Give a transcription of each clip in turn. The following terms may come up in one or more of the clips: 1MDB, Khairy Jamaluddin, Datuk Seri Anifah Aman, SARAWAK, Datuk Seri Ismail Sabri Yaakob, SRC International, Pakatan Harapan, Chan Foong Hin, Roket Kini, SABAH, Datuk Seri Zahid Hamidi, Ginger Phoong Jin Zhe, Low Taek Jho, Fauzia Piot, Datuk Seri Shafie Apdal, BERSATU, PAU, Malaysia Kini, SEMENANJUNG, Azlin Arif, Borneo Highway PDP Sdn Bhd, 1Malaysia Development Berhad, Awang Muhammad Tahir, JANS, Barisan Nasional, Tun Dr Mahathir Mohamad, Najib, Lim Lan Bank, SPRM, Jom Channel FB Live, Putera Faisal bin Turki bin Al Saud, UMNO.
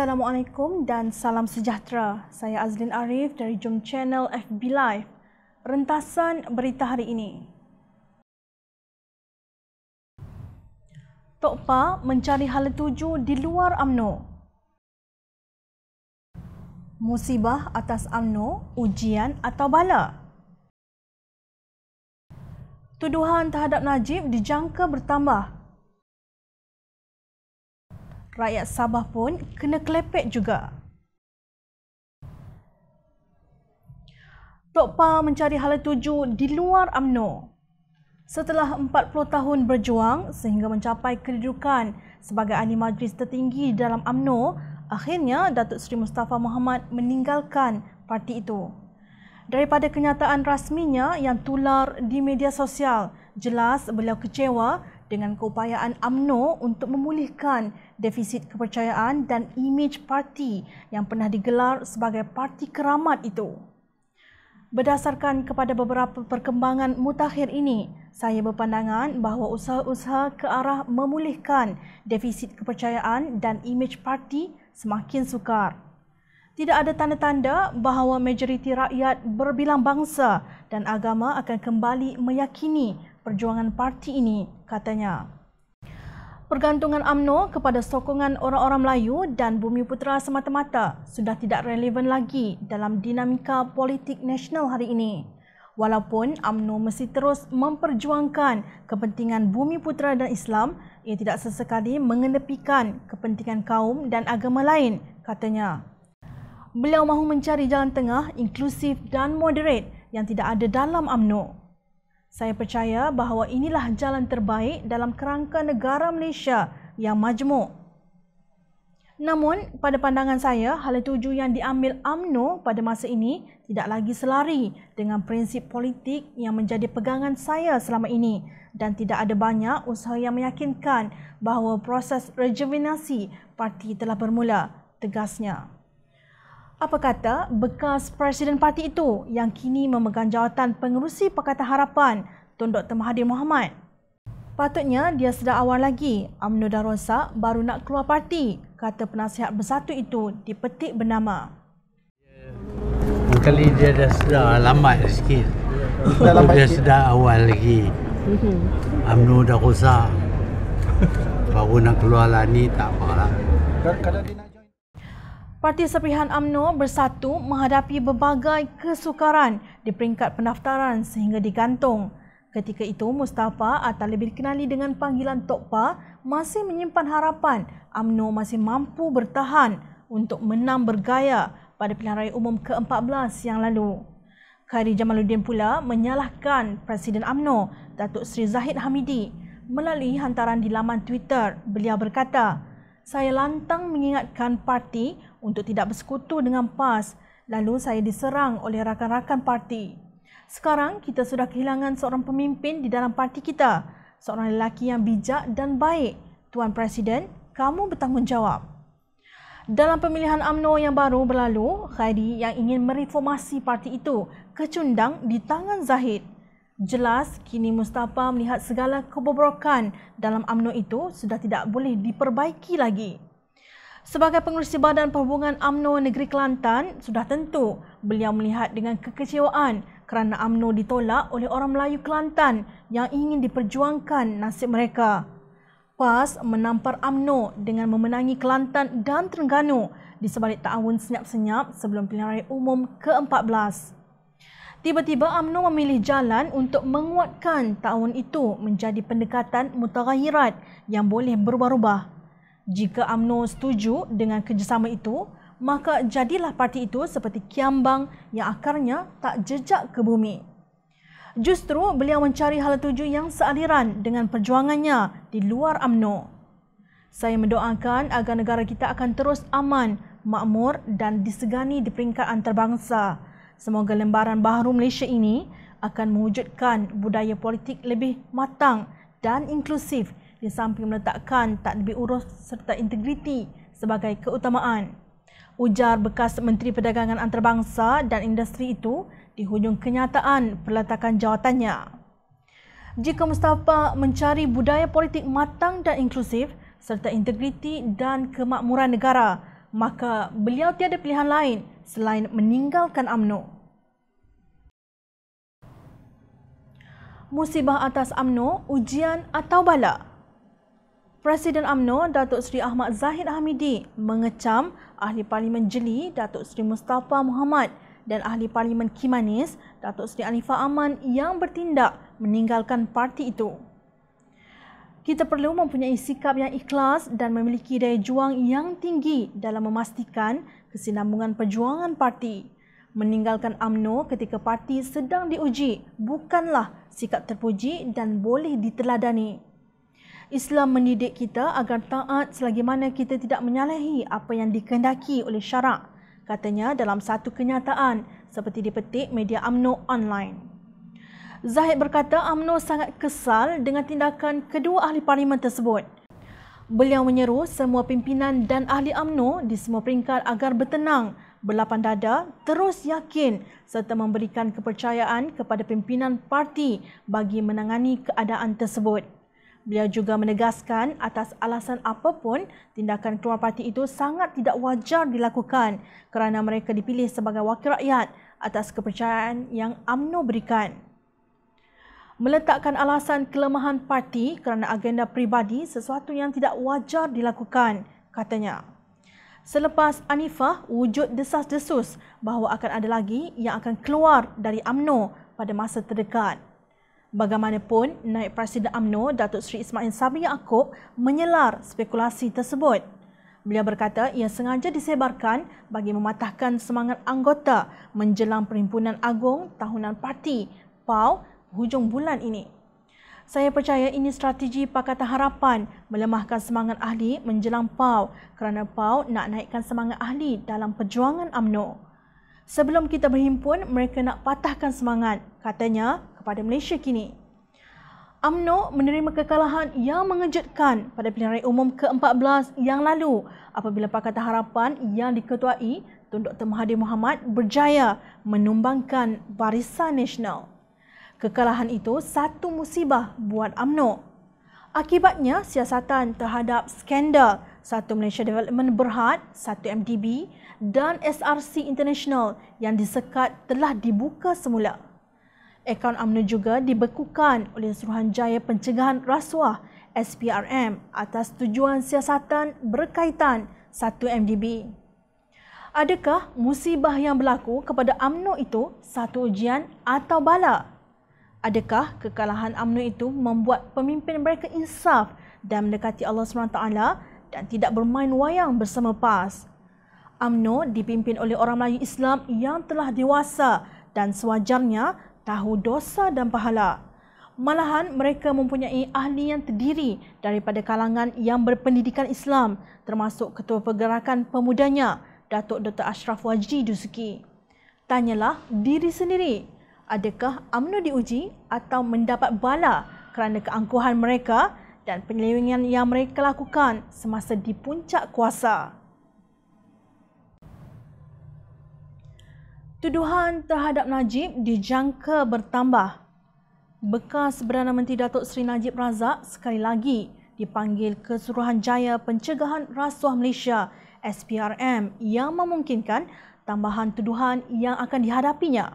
Assalamualaikum dan salam sejahtera. Saya Azlin Arif dari Jom Channel FB Live. Rentasan berita hari ini. Tok Pa mencari hala tuju di luar UMNO. Musibah atas UMNO, ujian atau bala? Tuduhan terhadap Najib dijangka bertambah. Rakyat Sabah pun kena kelepek juga. Tok Pa mencari hala tuju di luar UMNO. Setelah 40 tahun berjuang sehingga mencapai kedudukan sebagai ahli majlis tertinggi dalam UMNO, akhirnya Datuk Seri Mustapa Mohamed meninggalkan parti itu. Daripada kenyataan rasminya yang tular di media sosial, jelas beliau kecewa dengan keupayaan UMNO untuk memulihkan defisit kepercayaan dan imej parti yang pernah digelar sebagai parti keramat itu. Berdasarkan kepada beberapa perkembangan mutakhir ini, saya berpandangan bahawa usaha-usaha ke arah memulihkan defisit kepercayaan dan imej parti semakin sukar. Tidak ada tanda-tanda bahawa majoriti rakyat berbilang bangsa dan agama akan kembali meyakini perjuangan parti ini, katanya. Pergantungan UMNO kepada sokongan orang-orang Melayu dan Bumi Putera semata-mata sudah tidak relevan lagi dalam dinamika politik nasional hari ini. Walaupun UMNO mesti terus memperjuangkan kepentingan Bumi Putera dan Islam, ia tidak sesekali mengenepikan kepentingan kaum dan agama lain, katanya. Beliau mahu mencari jalan tengah inklusif dan moderate yang tidak ada dalam UMNO. Saya percaya bahawa inilah jalan terbaik dalam kerangka negara Malaysia yang majmuk. Namun, pada pandangan saya, hala tuju yang diambil UMNO pada masa ini tidak lagi selari dengan prinsip politik yang menjadi pegangan saya selama ini dan tidak ada banyak usaha yang meyakinkan bahawa proses rejuvenasi parti telah bermula, tegasnya. Apa kata bekas Presiden parti itu yang kini memegang jawatan pengerusi Pakatan Harapan, Tun Dr Mahathir Mohamad? Patutnya dia sedar awal lagi, UMNO dah rosak baru nak keluar parti, kata penasihat bersatu itu dipetik bernama. Kali dia dah sedar lambat sikit. Dia sedar awal lagi. UMNO dah rosak. Baru nak keluarlah ni tak apalah. Parti Sepihan UMNO Bersatu menghadapi berbagai kesukaran di peringkat pendaftaran sehingga digantung. Ketika itu, Mustapa atau lebih dikenali dengan panggilan Tok Pa masih menyimpan harapan UMNO masih mampu bertahan untuk menang bergaya pada pilihan raya umum ke-14 yang lalu. Khairy Jamaluddin pula menyalahkan Presiden UMNO, Datuk Seri Zahid Hamidi. Melalui hantaran di laman Twitter, beliau berkata, "Saya lantang mengingatkan parti untuk tidak bersekutu dengan PAS, lalu saya diserang oleh rakan-rakan parti. Sekarang kita sudah kehilangan seorang pemimpin di dalam parti kita, seorang lelaki yang bijak dan baik. Tuan Presiden, kamu bertanggungjawab." Dalam pemilihan UMNO yang baru berlalu, Khairy yang ingin mereformasi parti itu kecundang di tangan Zahid. Jelas kini Mustapa melihat segala kebobrokan dalam UMNO itu sudah tidak boleh diperbaiki lagi. Sebagai pengerusi Badan Perhubungan UMNO Negeri Kelantan, sudah tentu beliau melihat dengan kekecewaan kerana UMNO ditolak oleh orang Melayu Kelantan yang ingin diperjuangkan nasib mereka. PAS menampar UMNO dengan memenangi Kelantan dan Terengganu di sebalik tahun senyap-senyap sebelum pilihan raya umum ke-14. Tiba-tiba UMNO memilih jalan untuk menguatkan tahun itu menjadi pendekatan mutaghayyirat yang boleh berubah-ubah. Jika UMNO setuju dengan kerjasama itu, maka jadilah parti itu seperti kiambang yang akarnya tak jejak ke bumi. Justru beliau mencari hala tuju yang sealiran dengan perjuangannya di luar UMNO. Saya mendoakan agar negara kita akan terus aman, makmur dan disegani di peringkat antarabangsa. Semoga lembaran baharu Malaysia ini akan mewujudkan budaya politik lebih matang dan inklusif di samping meletakkan tadbir urus serta integriti sebagai keutamaan. Ujar bekas Menteri Perdagangan Antarabangsa dan Industri itu di hujung kenyataan peletakan jawatannya. Jika Mustapa mencari budaya politik matang dan inklusif serta integriti dan kemakmuran negara, maka beliau tiada pilihan lain selain meninggalkan UMNO. Musibah atas UMNO, ujian atau bala? Presiden UMNO Datuk Seri Ahmad Zahid Hamidi mengecam Ahli Parlimen Jeli Datuk Seri Mustapa Mohamed dan Ahli Parlimen Kimanis Datuk Seri Anifah Aman yang bertindak meninggalkan parti itu. Kita perlu mempunyai sikap yang ikhlas dan memiliki daya juang yang tinggi dalam memastikan kesinambungan perjuangan parti. Meninggalkan UMNO ketika parti sedang diuji bukanlah sikap terpuji dan boleh diteladani. Islam mendidik kita agar taat selagi mana kita tidak menyalahi apa yang dikehendaki oleh syarak, katanya dalam satu kenyataan seperti dipetik media UMNO online. Zahid berkata UMNO sangat kesal dengan tindakan kedua ahli parlimen tersebut. Beliau menyeru semua pimpinan dan ahli UMNO di semua peringkat agar bertenang, berlapang dada, terus yakin serta memberikan kepercayaan kepada pimpinan parti bagi menangani keadaan tersebut. Beliau juga menegaskan atas alasan apapun, tindakan keluar parti itu sangat tidak wajar dilakukan kerana mereka dipilih sebagai wakil rakyat atas kepercayaan yang UMNO berikan. Meletakkan alasan kelemahan parti kerana agenda peribadi sesuatu yang tidak wajar dilakukan, katanya. Selepas Anifah, wujud desas-desus bahawa akan ada lagi yang akan keluar dari UMNO pada masa terdekat. Bagaimanapun, Naib Presiden UMNO Datuk Seri Ismail Sabri Yaakob menyelar spekulasi tersebut. Beliau berkata ia sengaja disebarkan bagi mematahkan semangat anggota menjelang Perhimpunan Agung Tahunan Parti PAU hujung bulan ini. Saya percaya ini strategi Pakatan Harapan melemahkan semangat ahli menjelang PAU kerana PAU nak naikkan semangat ahli dalam perjuangan UMNO. Sebelum kita berhimpun, mereka nak patahkan semangat, katanya kepada Malaysia kini. UMNO menerima kekalahan yang mengejutkan pada pilihan raya umum ke-14 yang lalu apabila Pakatan Harapan yang diketuai Tun Dr Mahathir Mohamad berjaya menumbangkan Barisan Nasional. Kekalahan itu satu musibah buat UMNO. Akibatnya, siasatan terhadap skandal 1Malaysia Development Berhad, 1MDB dan SRC International yang disekat telah dibuka semula. Akaun UMNO juga dibekukan oleh Suruhanjaya Pencegahan Rasuah SPRM atas tujuan siasatan berkaitan 1MDB. Adakah musibah yang berlaku kepada UMNO itu satu ujian atau bala? Adakah kekalahan UMNO itu membuat pemimpin mereka insaf dan mendekati Allah SWT dan tidak bermain wayang bersama PAS? UMNO dipimpin oleh orang Melayu Islam yang telah dewasa dan sewajarnya tahu dosa dan pahala. Malahan mereka mempunyai ahli yang terdiri daripada kalangan yang berpendidikan Islam, termasuk Ketua Pergerakan Pemudanya, Datuk Dr. Ashraf Wajdi Dusuki. Tanyalah diri sendiri, adakah UMNO diuji atau mendapat bala kerana keangkuhan mereka dan penyelewengan yang mereka lakukan semasa di puncak kuasa? Tuduhan terhadap Najib dijangka bertambah. Bekas Perdana Menteri Datuk Seri Najib Razak sekali lagi dipanggil ke Suruhanjaya Pencegahan Rasuah Malaysia SPRM yang memungkinkan tambahan tuduhan yang akan dihadapinya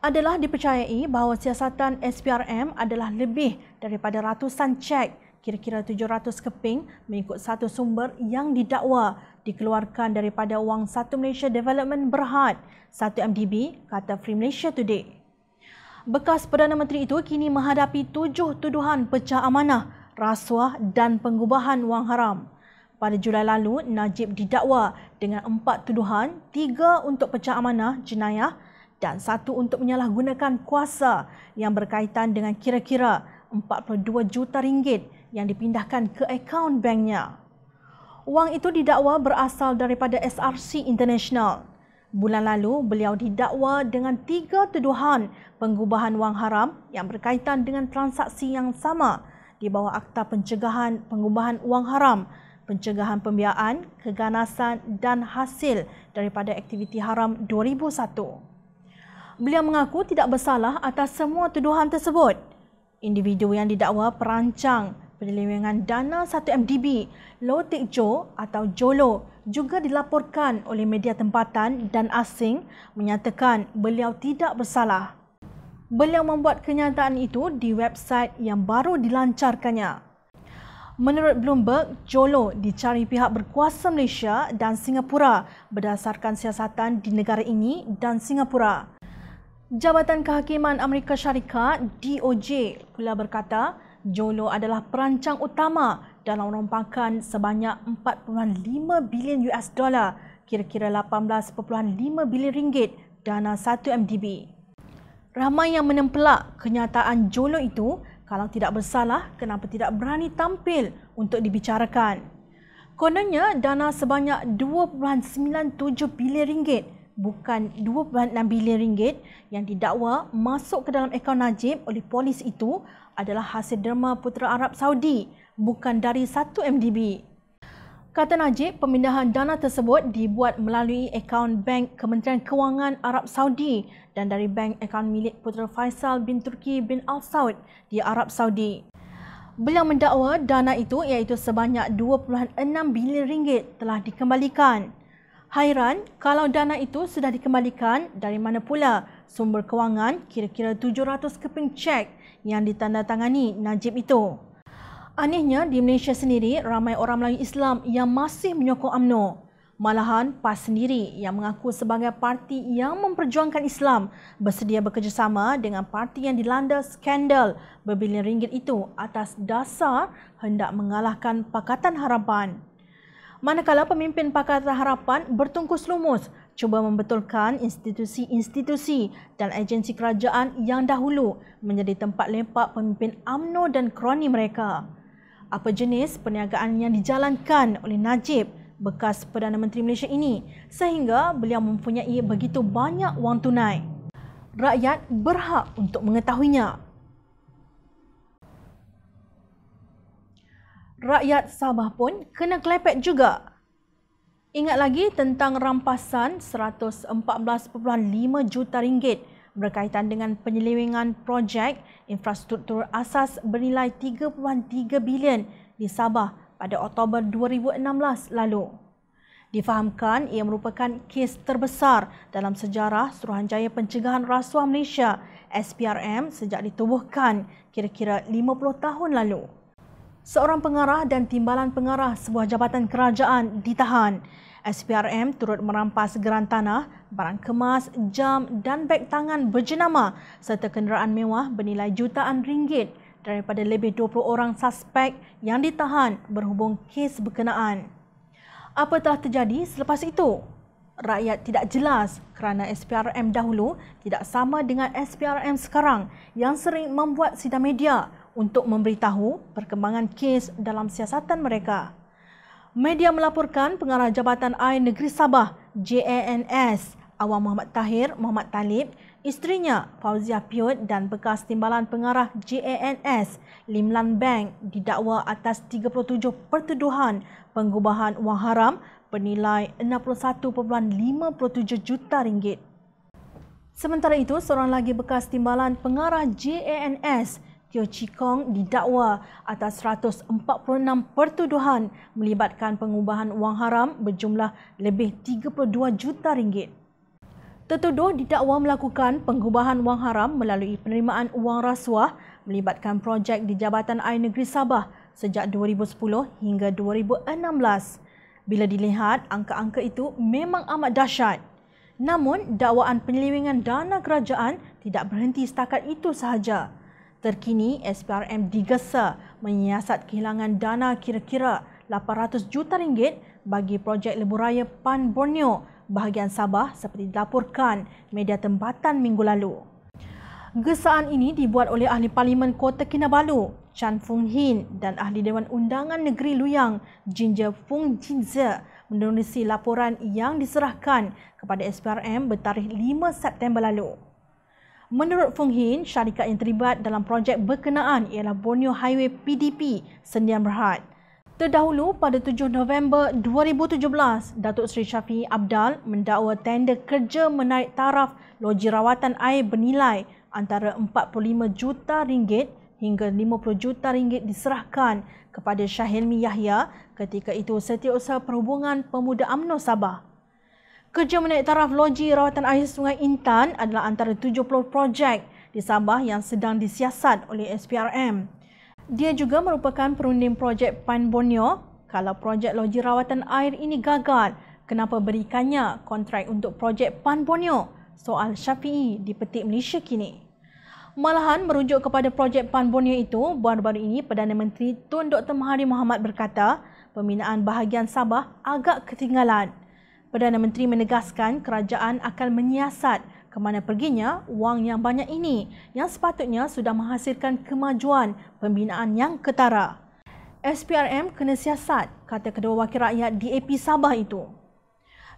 adalah dipercayai bahawa siasatan SPRM adalah lebih daripada ratusan cek, kira-kira 700 keping mengikut satu sumber yang didakwa dikeluarkan daripada wang 1Malaysia Development Berhad, 1MDB, kata Free Malaysia Today. Bekas Perdana Menteri itu kini menghadapi 7 tuduhan pecah amanah, rasuah dan pengubahan wang haram. Pada Julai lalu, Najib didakwa dengan 4 tuduhan, 3 untuk pecah amanah jenayah dan 1 untuk menyalahgunakan kuasa yang berkaitan dengan kira-kira 42 juta ringgit yang dipindahkan ke akaun banknya. Wang itu didakwa berasal daripada SRC International. Bulan lalu, beliau didakwa dengan 3 tuduhan pengubahan wang haram yang berkaitan dengan transaksi yang sama di bawah Akta Pencegahan Pengubahan Wang Haram, Pencegahan Pembiayaan, Keganasan dan Hasil daripada Aktiviti Haram 2001. Beliau mengaku tidak bersalah atas semua tuduhan tersebut. Individu yang didakwa perancang penyelewengan dana 1MDB, Low Taek Jho atau JOLO, juga dilaporkan oleh media tempatan dan asing menyatakan beliau tidak bersalah. Beliau membuat kenyataan itu di website yang baru dilancarkannya. Menurut Bloomberg, JOLO dicari pihak berkuasa Malaysia dan Singapura berdasarkan siasatan di negara ini dan Singapura. Jabatan Kehakiman Amerika Syarikat DOJ pula berkata JOLO adalah perancang utama dalam rompakan sebanyak 4.5 bilion US dolar, kira-kira 18.5 bilion ringgit dana 1MDB. Ramai yang menempelak kenyataan JOLO itu, kalau tidak bersalah, kenapa tidak berani tampil untuk dibicarakan. Kononnya dana sebanyak 2.97 bilion ringgit, bukan 2.6 bilion ringgit yang didakwa masuk ke dalam akaun Najib oleh polis itu adalah hasil derma Putera Arab Saudi, bukan dari 1MDB. Kata Najib, pemindahan dana tersebut dibuat melalui akaun bank Kementerian Kewangan Arab Saudi dan dari bank akaun milik Putera Faisal bin Turki bin Al Saud di Arab Saudi. Beliau mendakwa dana itu iaitu sebanyak 2.6 bilion ringgit telah dikembalikan. Hairan, kalau dana itu sudah dikembalikan, dari mana pula sumber kewangan kira-kira 700 keping cek yang ditandatangani Najib itu? Anehnya, di Malaysia sendiri, ramai orang Melayu Islam yang masih menyokong UMNO. Malahan, PAS sendiri yang mengaku sebagai parti yang memperjuangkan Islam bersedia bekerjasama dengan parti yang dilanda skandal berbilion ringgit itu atas dasar hendak mengalahkan Pakatan Harapan. Manakala pemimpin Pakatan Harapan bertungkus lumus cuba membetulkan institusi-institusi dan agensi kerajaan yang dahulu menjadi tempat lepak pemimpin UMNO dan kroni mereka. Apa jenis perniagaan yang dijalankan oleh Najib, bekas Perdana Menteri Malaysia ini, sehingga beliau mempunyai begitu banyak wang tunai? Rakyat berhak untuk mengetahuinya. Rakyat Sabah pun kena kelepek juga. Ingat lagi tentang rampasan 114.5 juta ringgit berkaitan dengan penyelewengan projek infrastruktur asas bernilai 3.3 bilion di Sabah pada Oktober 2016 lalu. Difahamkan ia merupakan kes terbesar dalam sejarah Suruhanjaya Pencegahan Rasuah Malaysia SPRM sejak ditubuhkan kira-kira 50 tahun lalu. Seorang pengarah dan timbalan pengarah sebuah jabatan kerajaan ditahan. SPRM turut merampas geran tanah, barang kemas, jam dan beg tangan berjenama serta kenderaan mewah bernilai jutaan ringgit daripada lebih 20 orang suspek yang ditahan berhubung kes berkenaan. Apa telah terjadi selepas itu? Rakyat tidak jelas kerana SPRM dahulu tidak sama dengan SPRM sekarang yang sering membuat sidang media untuk memberitahu perkembangan kes dalam siasatan mereka. Media melaporkan pengarah Jabatan Air Negeri Sabah, JANS, Awang Muhammad Tahir, Muhammad Talib, isterinya Fauzia Piot dan bekas timbalan pengarah JANS, Lim Lan Bank, didakwa atas 37 pertuduhan pengubahan wang haram bernilai 61.57 juta ringgit. Sementara itu, seorang lagi bekas timbalan pengarah JANS, Tio Chi Kong, didakwa atas 146 pertuduhan melibatkan pengubahan wang haram berjumlah lebih 32 juta ringgit. Tertuduh didakwa melakukan pengubahan wang haram melalui penerimaan wang rasuah melibatkan projek di Jabatan Air Negeri Sabah sejak 2010 hingga 2016. Bila dilihat, angka-angka itu memang amat dahsyat. Namun, dakwaan penyelewengan dana kerajaan tidak berhenti setakat itu sahaja. Terkini, SPRM digesa menyiasat kehilangan dana kira-kira 800 juta ringgit bagi projek lebuh raya Pan Borneo bahagian Sabah seperti dilaporkan media tempatan minggu lalu. Gesaan ini dibuat oleh Ahli Parlimen Kota Kinabalu, Chan Foong Hin dan Ahli Dewan Undangan Negeri Luyang Ginger Phoong Jin Zhe menerusi laporan yang diserahkan kepada SPRM bertarikh 5 September lalu. Menurut Foong Hin, syarikat yang terlibat dalam projek berkenaan ialah Borneo Highway PDP Sdn Bhd. Terdahulu pada 7 November 2017, Datuk Seri Shafie Apdal mendakwa tender kerja menarik taraf loji rawatan air bernilai antara RM45 juta hingga RM50 juta diserahkan kepada Shahelmi Yahya, ketika itu Setiausaha Perhubungan Pemuda UMNO Sabah. Kerja menaik taraf loji rawatan air Sungai Intan adalah antara 70 projek di Sabah yang sedang disiasat oleh SPRM. Dia juga merupakan perunding projek Pan Borneo. Kalau projek loji rawatan air ini gagal, kenapa berikannya kontrak untuk projek Pan Borneo? Soal Shafie di Petik Malaysia Kini. Malahan merujuk kepada projek Pan Borneo itu, baru-baru ini Perdana Menteri Tun Dr Mahathir Mohamad berkata pembinaan bahagian Sabah agak ketinggalan. Perdana Menteri menegaskan kerajaan akan menyiasat ke mana perginya wang yang banyak ini yang sepatutnya sudah menghasilkan kemajuan pembinaan yang ketara. SPRM kena siasat, kata Ketua Wakil Rakyat DAP Sabah itu.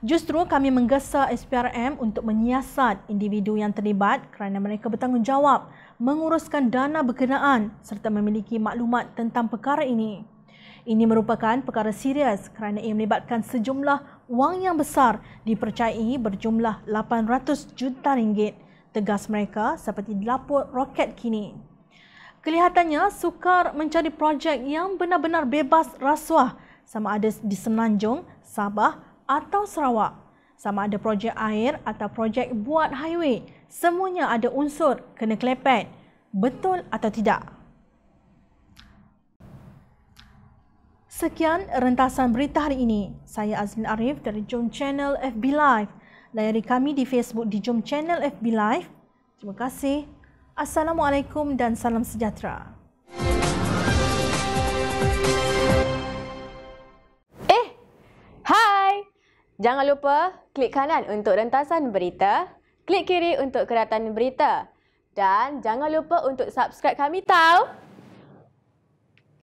Justru kami menggesa SPRM untuk menyiasat individu yang terlibat kerana mereka bertanggungjawab menguruskan dana berkenaan serta memiliki maklumat tentang perkara ini. Ini merupakan perkara serius kerana ia melibatkan sejumlah wang yang besar dipercayai berjumlah RM800 juta, tegas mereka seperti dilapor Roket Kini. Kelihatannya sukar mencari projek yang benar-benar bebas rasuah sama ada di Semenanjung, Sabah atau Sarawak. Sama ada projek air atau projek buat highway, semuanya ada unsur kena klepet. Betul atau tidak? Sekian rentasan berita hari ini. Saya Azlin Arif dari Jom Channel FB Live. Layari kami di Facebook di Jom Channel FB Live. Terima kasih. Assalamualaikum dan salam sejahtera. Hai! Jangan lupa klik kanan untuk rentasan berita, klik kiri untuk keratan berita dan jangan lupa untuk subscribe kami tau.